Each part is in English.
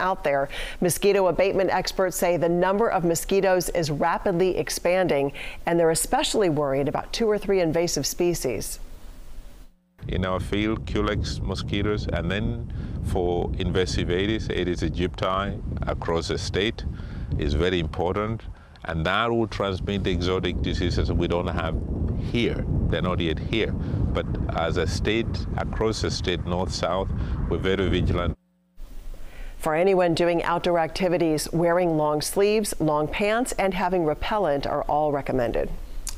out there. Mosquito abatement experts say the number of mosquitoes is rapidly expanding, and they're especially worried about 2 or 3 invasive species. In our field, Culex mosquitoes, and then for invasive Aedes aegypti across the state is very important, and that will transmit the exotic diseases we don't have here. They're not yet here, but as a state, across the state, north, south, we're very vigilant. For anyone doing outdoor activities, wearing long sleeves, long pants, and having repellent are all recommended.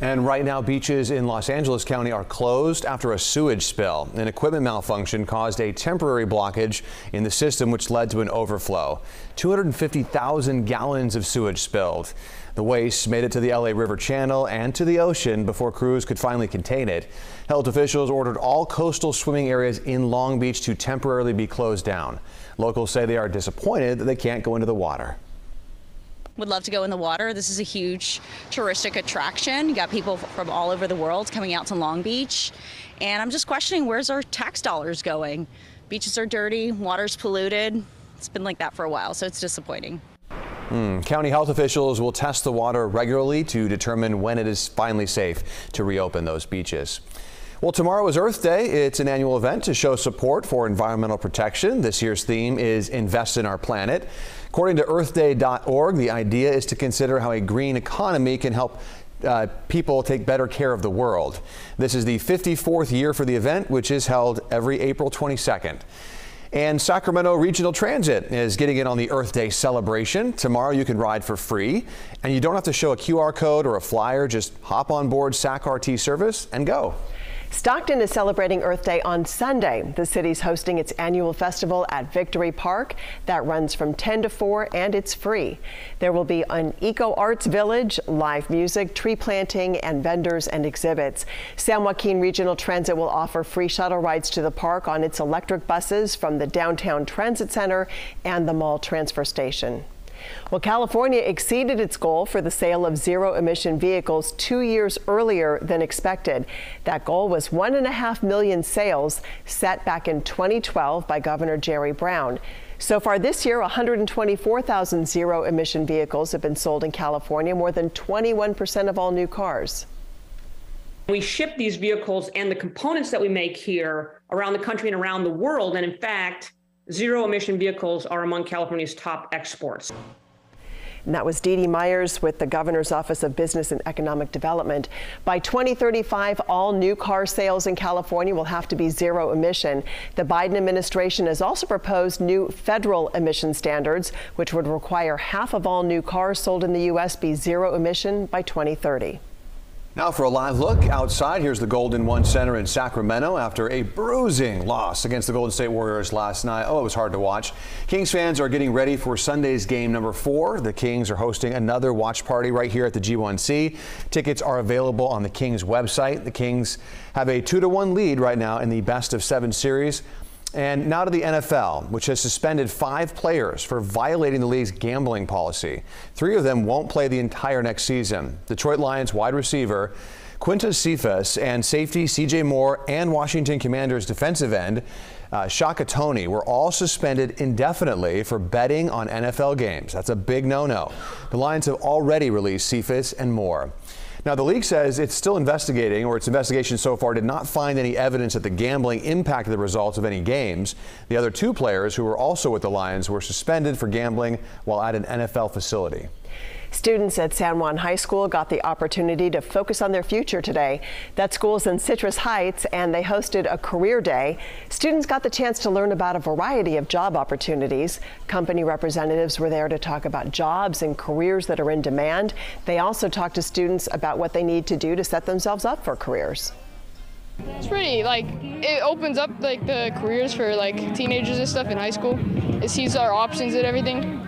And right now, beaches in Los Angeles County are closed after a sewage spill. An equipment malfunction caused a temporary blockage in the system, which led to an overflow. 250,000 gallons of sewage spilled. The waste made it to the LA River Channel and to the ocean before crews could finally contain it. Health officials ordered all coastal swimming areas in Long Beach to temporarily be closed down. Locals say they are disappointed that they can't go into the water. Would love to go in the water. This is a huge touristic attraction. You got people from all over the world coming out to Long Beach, and I'm just questioning, where's our tax dollars going? Beaches are dirty, water's polluted. It's been like that for a while, so it's disappointing. County health officials will test the water regularly to determine when it is finally safe to reopen those beaches. Well, tomorrow is Earth Day. It's an annual event to show support for environmental protection. This year's theme is Invest in Our Planet. According to Earthday.org, the idea is to consider how a green economy can help people take better care of the world. This is the 54th year for the event, which is held every April 22nd. And Sacramento Regional Transit is getting in on the Earth Day celebration. Tomorrow you can ride for free, and you don't have to show a QR code or a flyer. Just hop on board SacRT service and go. Stockton is celebrating Earth Day on Sunday. The city's hosting its annual festival at Victory Park that runs from 10 to 4, and it's free. There will be an eco arts village, live music, tree planting, and vendors and exhibits. San Joaquin Regional Transit will offer free shuttle rides to the park on its electric buses from the Downtown Transit Center and the Mall Transfer Station. Well, California exceeded its goal for the sale of zero-emission vehicles 2 years earlier than expected. That goal was 1.5 million sales set back in 2012 by Governor Jerry Brown. So far this year, 124,000 zero-emission vehicles have been sold in California, more than 21% of all new cars. We ship these vehicles and the components that we make here around the country and around the world, and in fact, zero-emission vehicles are among California's top exports. And that was Dee Dee Myers with the Governor's Office of Business and Economic Development. By 2035, all new car sales in California will have to be zero emission. The Biden administration has also proposed new federal emission standards, which would require half of all new cars sold in the U.S. be zero emission by 2030. Now for a live look outside, here's the Golden One Center in Sacramento after a bruising loss against the Golden State Warriors last night. Oh, it was hard to watch. Kings fans are getting ready for Sunday's game number 4. The Kings are hosting another watch party right here at the G1C. Tickets are available on the Kings website. The Kings have a 2-1 lead right now in the best-of-7 series. And now to the NFL, which has suspended 5 players for violating the league's gambling policy. 3 of them won't play the entire next season. Detroit Lions wide receiver Quintez Cephus and safety C.J. Moore and Washington Commanders defensive end Shakatoni were all suspended indefinitely for betting on NFL games. That's a big no-no. The Lions have already released Cephus and Moore. Now, the league says it's still investigating, or its investigation so far did not find any evidence that the gambling impacted the results of any games. The other 2 players who were also with the Lions were suspended for gambling while at an NFL facility. Students at San Juan High School got the opportunity to focus on their future today. That school's in Citrus Heights, and they hosted a career day. Students got the chance to learn about a variety of job opportunities. Company representatives were there to talk about jobs and careers that are in demand. They also talked to students about what they need to do to set themselves up for careers. It's pretty, like, it opens up like the careers for like teenagers and stuff in high school. It sees our options and everything.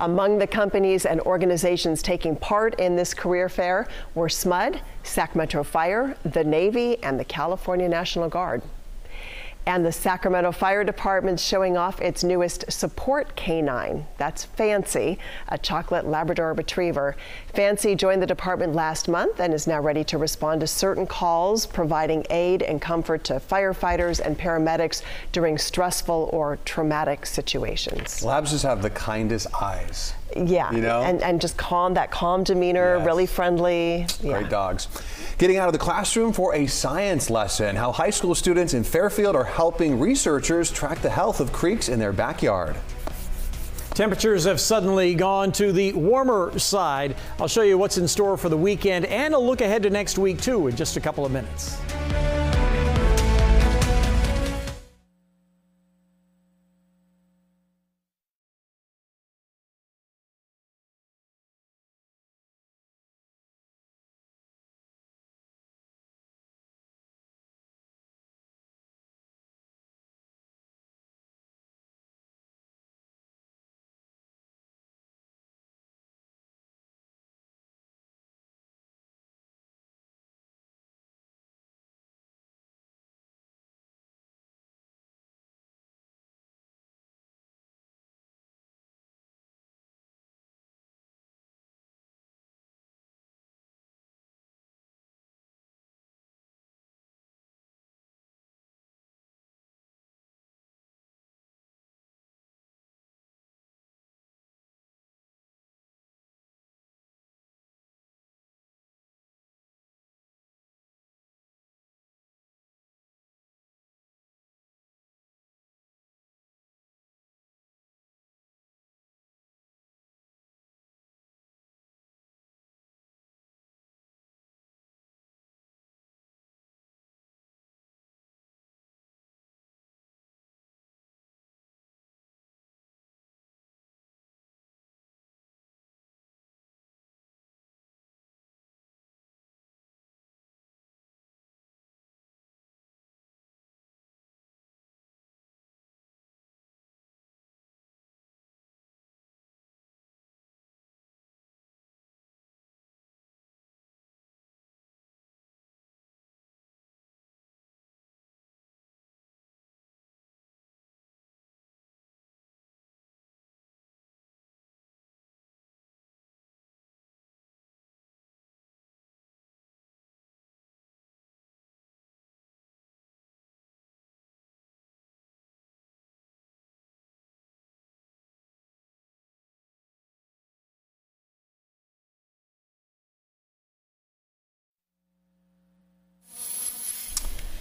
Among the companies and organizations taking part in this career fair were SMUD, Sac Metro Fire, the Navy, and the California National Guard. And the Sacramento Fire Department's showing off its newest support canine. That's Fancy, a chocolate Labrador retriever. Fancy joined the department last month and is now ready to respond to certain calls, providing aid and comfort to firefighters and paramedics during stressful or traumatic situations. Labs just have the kindest eyes. Yeah, you know? and just calm, that calm demeanor, yes. Really friendly. Yeah. Great dogs. Getting out of the classroom for a science lesson, how high school students in Fairfield are helping researchers track the health of creeks in their backyard. Temperatures have suddenly gone to the warmer side. I'll show you what's in store for the weekend and a look ahead to next week too in just a couple of minutes.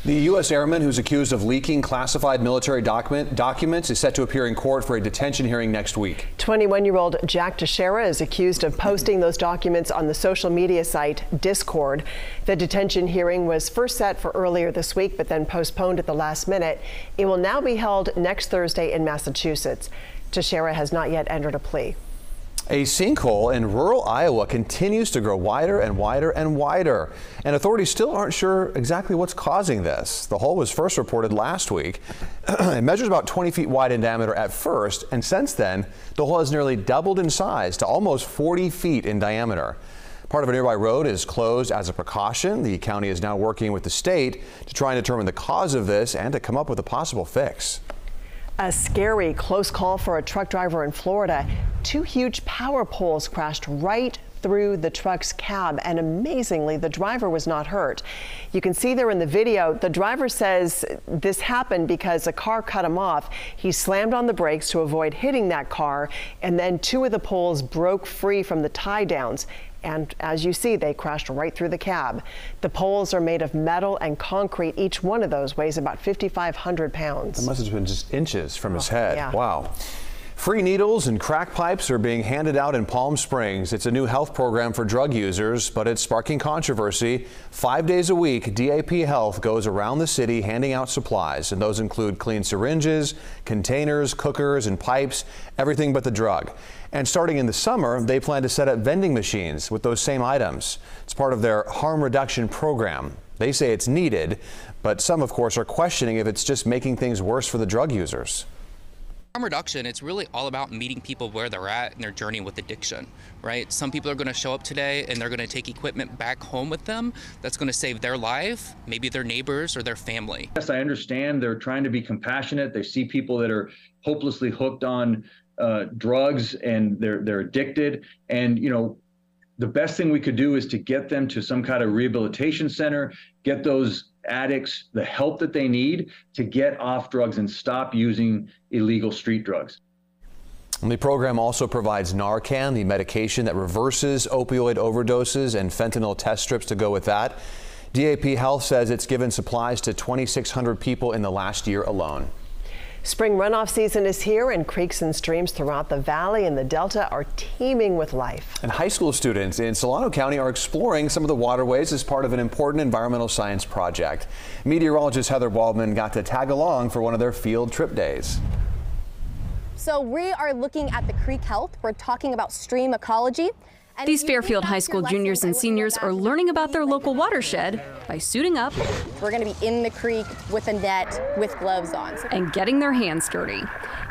The U.S. airman who's accused of leaking classified military documents is set to appear in court for a detention hearing next week. 21-year-old Jack Teixeira is accused of posting those documents on the social media site Discord. The detention hearing was first set for earlier this week, but then postponed at the last minute. It will now be held next Thursday in Massachusetts. Teixeira has not yet entered a plea. A sinkhole in rural Iowa continues to grow wider and wider and wider, and authorities still aren't sure exactly what's causing this. The hole was first reported last week. It measures about 20 feet wide in diameter at first, and since then, the hole has nearly doubled in size to almost 40 feet in diameter. Part of a nearby road is closed as a precaution. The county is now working with the state to try and determine the cause of this and to come up with a possible fix. A scary close call for a truck driver in Florida. Two huge power poles crashed right through the truck's cab, and amazingly, the driver was not hurt. You can see there in the video, the driver says this happened because a car cut him off. He slammed on the brakes to avoid hitting that car, and then two of the poles broke free from the tie downs. And as you see, they crashed right through the cab. The poles are made of metal and concrete. Each one of those weighs about 5,500 pounds. That must have been just inches from his head. Yeah. Wow. Free needles and crack pipes are being handed out in Palm Springs. It's a new health program for drug users, but it's sparking controversy. 5 days a week, DAP Health goes around the city handing out supplies, and those include clean syringes, containers, cookers, and pipes, everything but the drug. And starting in the summer, they plan to set up vending machines with those same items. It's part of their harm reduction program. They say it's needed, but some, of course, are questioning if it's just making things worse for the drug users. harm reduction, it's really all about meeting people where they're at in their journey with addiction, right? Some people are going to show up today and they're going to take equipment back home with them that's going to save their life, maybe their neighbors or their family. Yes, I understand they're trying to be compassionate. They see people that are hopelessly hooked on drugs and they're addicted, and you know, the best thing we could do is to get them to some kind of rehabilitation center, get those addicts the help that they need to get off drugs and stop using illegal street drugs. And the program also provides Narcan, the medication that reverses opioid overdoses, and fentanyl test strips to go with that. DAP Health says it's given supplies to 2,600 people in the last year alone. Spring runoff season is here, and creeks and streams throughout the valley and the delta are teeming with life. And high school students in Solano County are exploring some of the waterways as part of an important environmental science project. Meteorologist Heather Waldman got to tag along for one of their field trip days. So we are looking at the creek health. We're talking about stream ecology. And these Fairfield High School juniors and seniors are learning about their local watershed by suiting up. We're going to be in the creek with a net, with gloves on. And getting their hands dirty,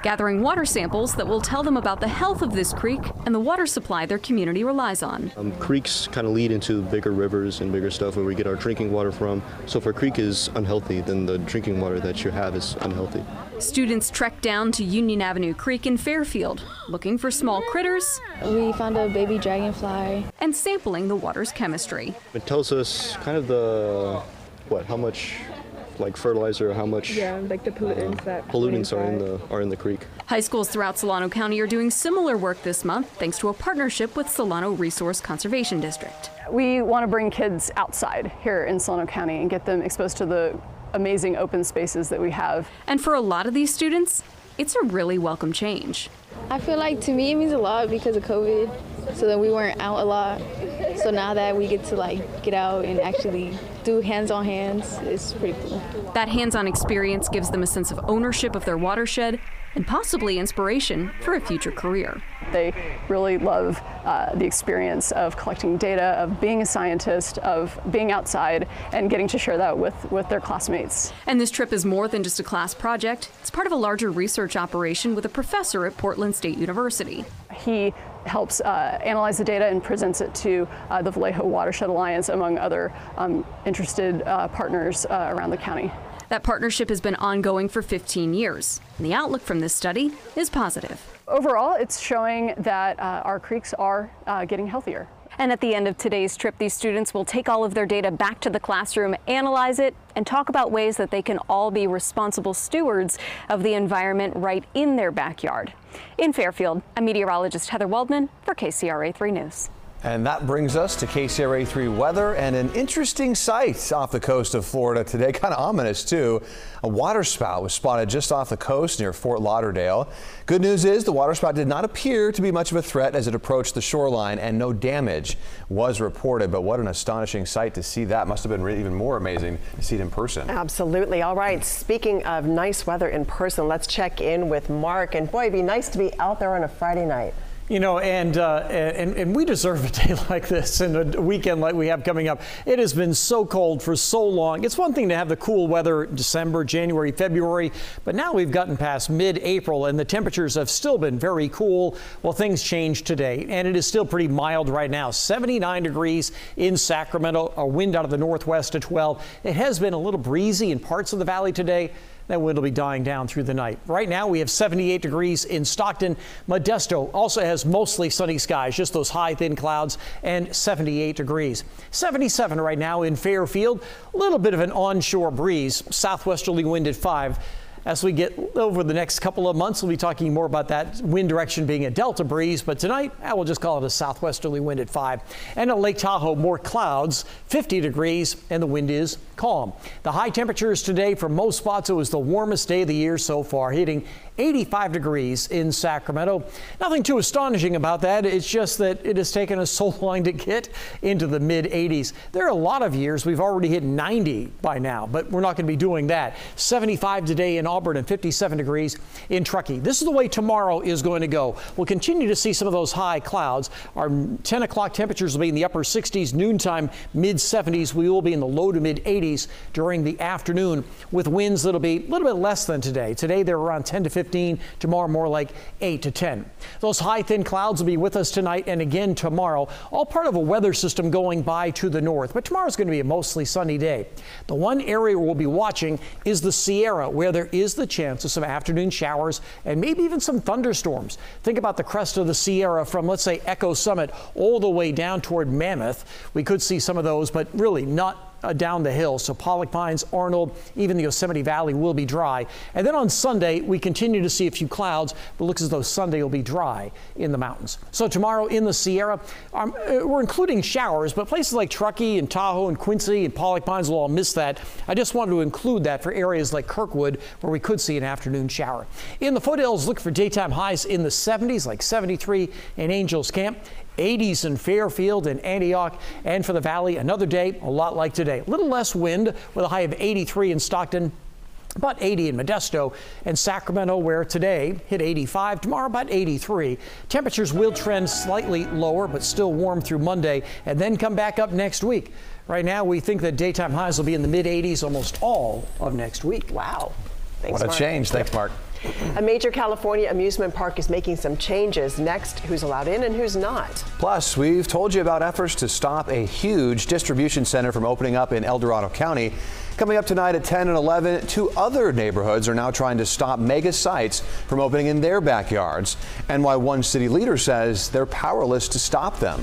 gathering water samples that will tell them about the health of this creek and the water supply their community relies on. Creeks kind of lead into bigger rivers and bigger stuff where we get our drinking water from. So if a creek is unhealthy, then the drinking water that you have is unhealthy. Students trekked down to Union Avenue Creek in Fairfield, looking for small critters. We found a baby dragonfly. And sampling the water's chemistry. It tells us kind of the, how much like fertilizer, how much the pollutants that pollutants are in the creek. High schools throughout Solano County are doing similar work this month thanks to a partnership with Solano Resource Conservation District. We want to bring kids outside here in Solano County and get them exposed to the amazing open spaces that we have. And for a lot of these students, it's a really welcome change. I feel like to me it means a lot because of COVID, so that we weren't out a lot. So now that we get to like get out and actually do hands-on hands, it's pretty cool. That hands-on experience gives them a sense of ownership of their watershed and possibly inspiration for a future career. They really love the experience of collecting data, of being a scientist, of being outside, and getting to share that with their classmates. And this trip is more than just a class project. It's part of a larger research operation with a professor at Portland State University. He helps analyze the data and presents it to the Vallejo Watershed Alliance, among other interested partners around the county. That partnership has been ongoing for 15 years, and the outlook from this study is positive. Overall, it's showing that our creeks are getting healthier. And at the end of today's trip, these students will take all of their data back to the classroom, analyze it, and talk about ways that they can all be responsible stewards of the environment right in their backyard. In Fairfield, I'm meteorologist Heather Waldman for KCRA 3 News. And that brings us to KCRA 3 weather and an interesting sight off the coast of Florida today. Kind of ominous, too. A waterspout was spotted just off the coast near Fort Lauderdale. Good news is the waterspout did not appear to be much of a threat as it approached the shoreline, and no damage was reported. But what an astonishing sight to see that. Must have been even more amazing to see it in person. Absolutely. All right. Speaking of nice weather in person, let's check in with Mark. And boy, it'd be nice to be out there on a Friday night. You know, and we deserve a day like this and a weekend like we have coming up. It has been so cold for so long. It's one thing to have the cool weather December, January, February, but now we've gotten past mid-April and the temperatures have still been very cool. Well, things changed today, and it is still pretty mild right now. 79 degrees in Sacramento, a wind out of the northwest at 12. It has been a little breezy in parts of the valley today. That wind will be dying down through the night. Right now we have 78 degrees in Stockton. Modesto also has mostly sunny skies, just those high thin clouds, and 78 degrees. 77 right now in Fairfield. A little bit of an onshore breeze, southwesterly wind at 5. As we get over the next couple of months, we'll be talking more about that wind direction being a delta breeze, but tonight I will just call it a southwesterly wind at 5. And in Lake Tahoe, more clouds, 50 degrees, and the wind is calm. The high temperatures today for most spots, it was the warmest day of the year so far, hitting 85 degrees in Sacramento. Nothing too astonishing about that. It's just that it has taken us so long to get into the mid 80s. There are a lot of years we've already hit 90 by now, but we're not going to be doing that. 75 today in Auburn and 57 degrees in Truckee. This is the way tomorrow is going to go. We'll continue to see some of those high clouds. Our 10 o'clock temperatures will be in the upper 60s, noontime mid 70s. We will be in the low to mid 80s. 80s during the afternoon with winds that'll be a little bit less than today. Today they're around 10 to 15, tomorrow more like 8 to 10. Those high thin clouds will be with us tonight and again tomorrow, all part of a weather system going by to the north, but tomorrow's going to be a mostly sunny day. The one area we'll be watching is the Sierra, where there is the chance of some afternoon showers and maybe even some thunderstorms. Think about the crest of the Sierra from, let's say, Echo Summit all the way down toward Mammoth. We could see some of those, but really not down the hill. So Pollock Pines, Arnold, even the Yosemite Valley will be dry. And then on Sunday, we continue to see a few clouds, but looks as though Sunday will be dry in the mountains. So tomorrow in the Sierra, we're including showers, but places like Truckee and Tahoe and Quincy and Pollock Pines will all miss that. I just wanted to include that for areas like Kirkwood, where we could see an afternoon shower. In the foothills, look for daytime highs in the 70s, like 73 in Angels Camp. 80s in Fairfield and Antioch, and for the valley, another day a lot like today. A little less wind with a high of 83 in Stockton, about 80 in Modesto, and Sacramento, where today hit 85, tomorrow about 83. Temperatures will trend slightly lower, but still warm through Monday, and then come back up next week. Right now, we think that daytime highs will be in the mid-80s almost all of next week. Wow. Thanks, Mark. What a change. Thanks, Mark. A major California amusement park is making some changes. Next, who's allowed in and who's not. Plus, we've told you about efforts to stop a huge distribution center from opening up in El Dorado County. Coming up tonight at 10 and 11, two other neighborhoods are now trying to stop mega sites from opening in their backyards, and why one city leader says they're powerless to stop them.